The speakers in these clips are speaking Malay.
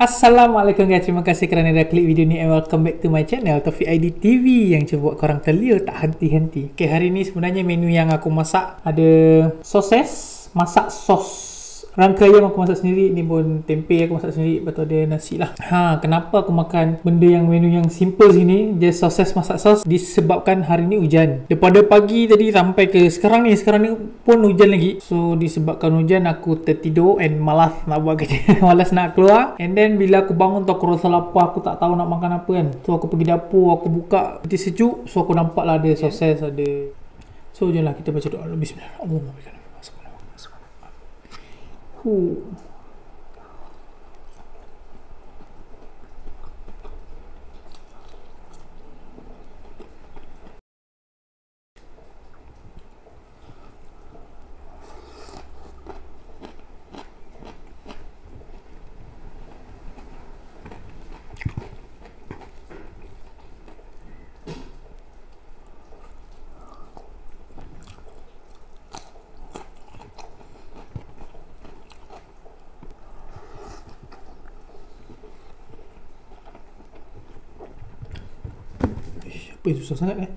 Assalamualaikum guys, terima kasih kerana dah klik video ni and welcome back to my channel Taufiq Aidee TV yang cuba buat korang telia tak henti-henti. Okay, hari ni sebenarnya menu yang aku masak ada soses, masak sos. Rangka ayam aku masak sendiri, ni pun tempe aku masak sendiri, lepas tu ada nasi lah. Kenapa aku makan benda yang menu yang simple sini, just soses masak sos, disebabkan hari ni hujan. Daripada pagi tadi sampai ke sekarang ni pun hujan lagi. So disebabkan hujan aku tertidur and malas nak buat kerja, malas nak keluar. And then bila aku bangun tu aku rasa lapar, aku tak tahu nak makan apa kan. So aku pergi dapur, aku buka peti sejuk, so aku nampak lah ada soses, ada. So jomlah kita baca doa. Bismillahirrahmanirrahim. Apa yang susah sangat kan?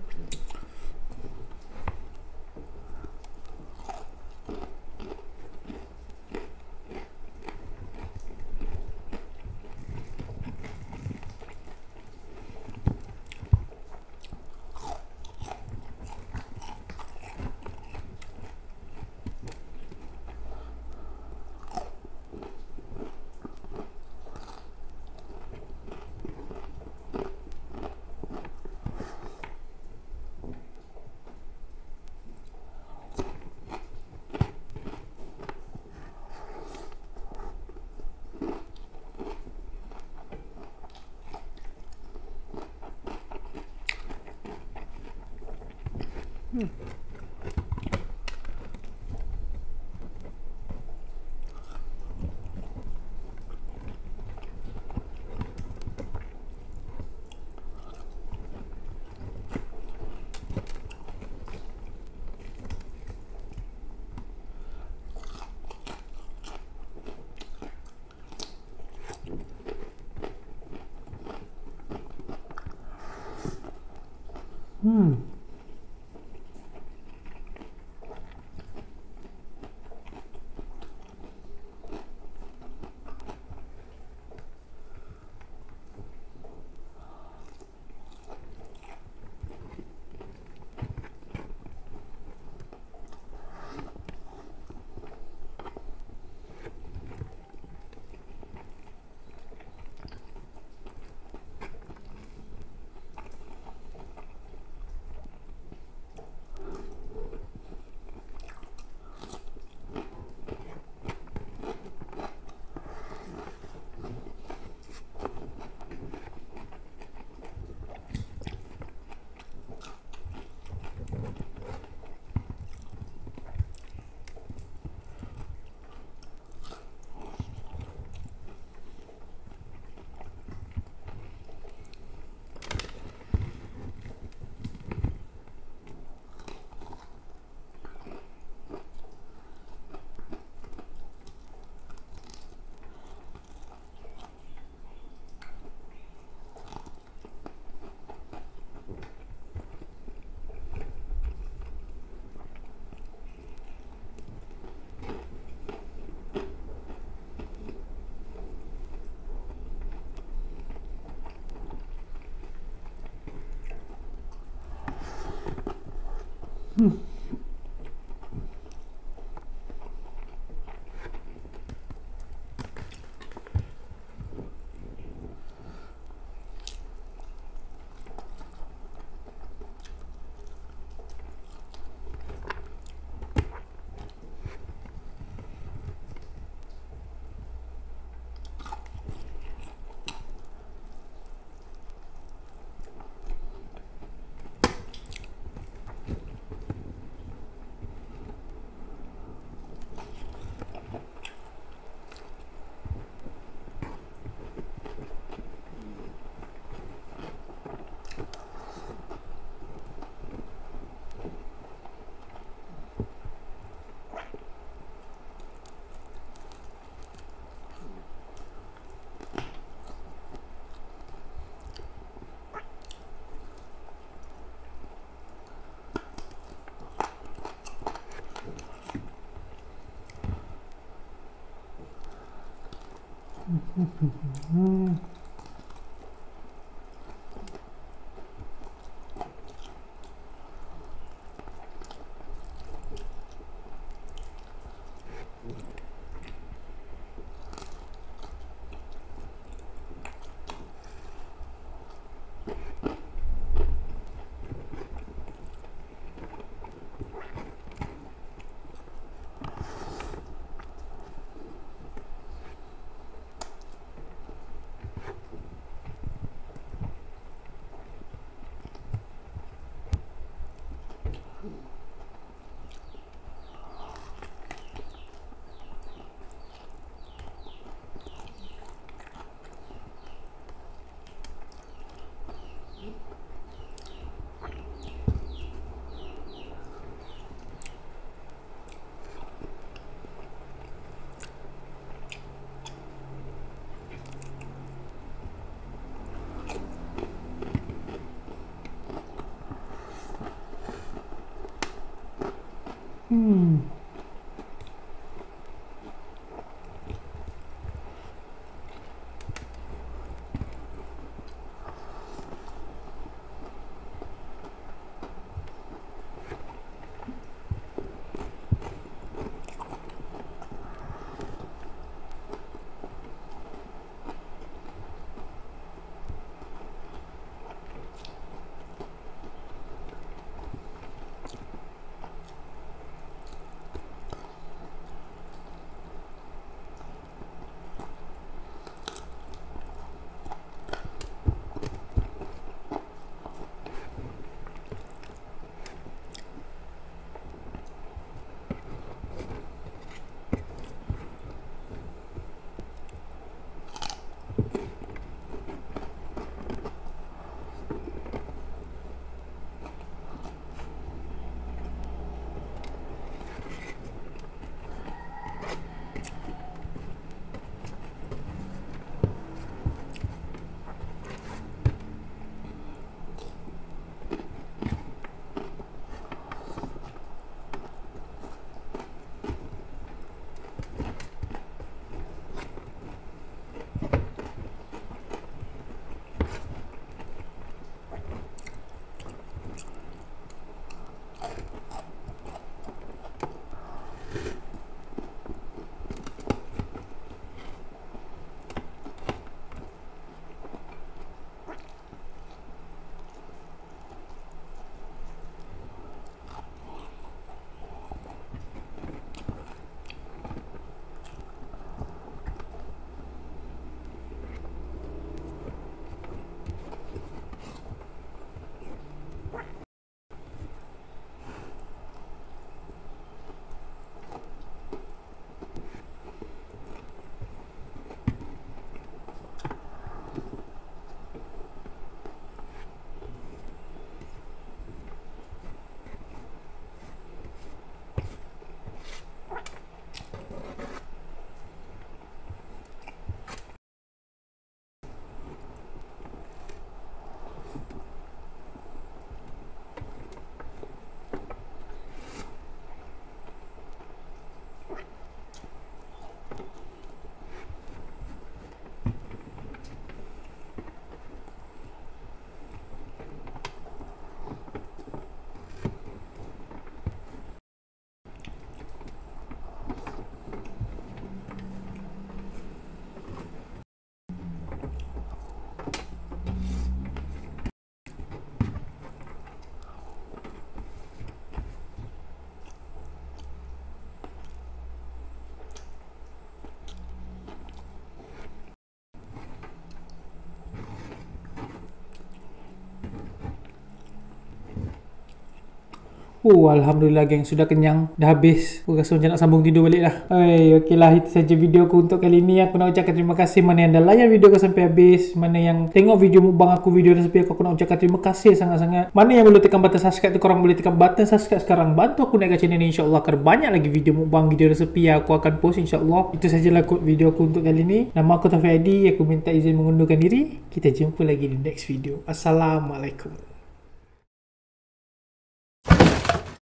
Oh, Alhamdulillah geng, sudah kenyang, dah habis. Aku rasa macam nak sambung tidur balik lah. Okey lah, itu saja video aku untuk kali ni. Aku nak ucapkan terima kasih mana yang dah layan video aku sampai habis, mana yang tengok video mukbang aku, video dah sampai aku nak ucapkan terima kasih sangat-sangat. Mana yang belum tekan button subscribe tu, korang boleh tekan button subscribe sekarang. Bantu aku naikkan channel ni insyaAllah, kerana banyak lagi video mukbang, video resepi yang aku akan post insyaAllah. Itu sajalah video aku untuk kali ni. Nama aku Taufiq Aidee, aku minta izin mengundurkan diri. Kita jumpa lagi di next video. Assalamualaikum.